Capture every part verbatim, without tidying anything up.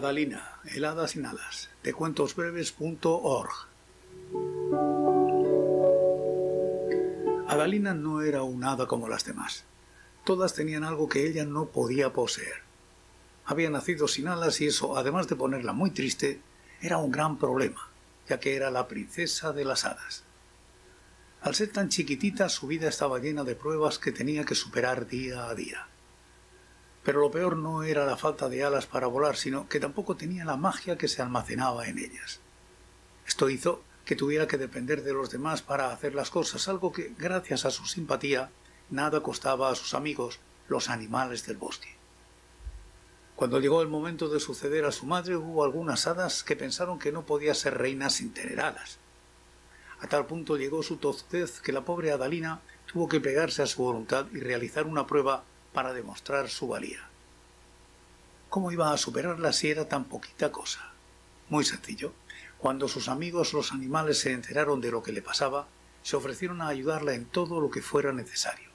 Adalina, el hada sin alas, de cuentos breves punto org. Adalina no era un hada como las demás. Todas tenían algo que ella no podía poseer. Había nacido sin alas y eso, además de ponerla muy triste, era un gran problema, ya que era la princesa de las hadas. Al ser tan chiquitita, su vida estaba llena de pruebas que tenía que superar día a día. Pero lo peor no era la falta de alas para volar, sino que tampoco tenía la magia que se almacenaba en ellas. Esto hizo que tuviera que depender de los demás para hacer las cosas, algo que, gracias a su simpatía, nada costaba a sus amigos, los animales del bosque. Cuando llegó el momento de suceder a su madre, hubo algunas hadas que pensaron que no podía ser reina sin tener alas. A tal punto llegó su tozudez que la pobre Adalina tuvo que pegarse a su voluntad y realizar una prueba para demostrar su valía. ¿Cómo iba a superarla si era tan poquita cosa? Muy sencillo. Cuando sus amigos los animales se enteraron de lo que le pasaba, se ofrecieron a ayudarla en todo lo que fuera necesario.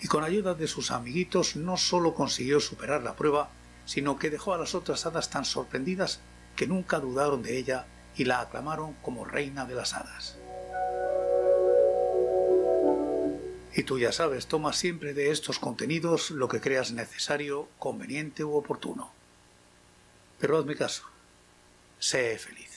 Y con ayuda de sus amiguitos no solo consiguió superar la prueba, sino que dejó a las otras hadas tan sorprendidas que nunca dudaron de ella y la aclamaron como reina de las hadas. Y tú ya sabes, toma siempre de estos contenidos lo que creas necesario, conveniente u oportuno. Pero hazme caso, sé feliz.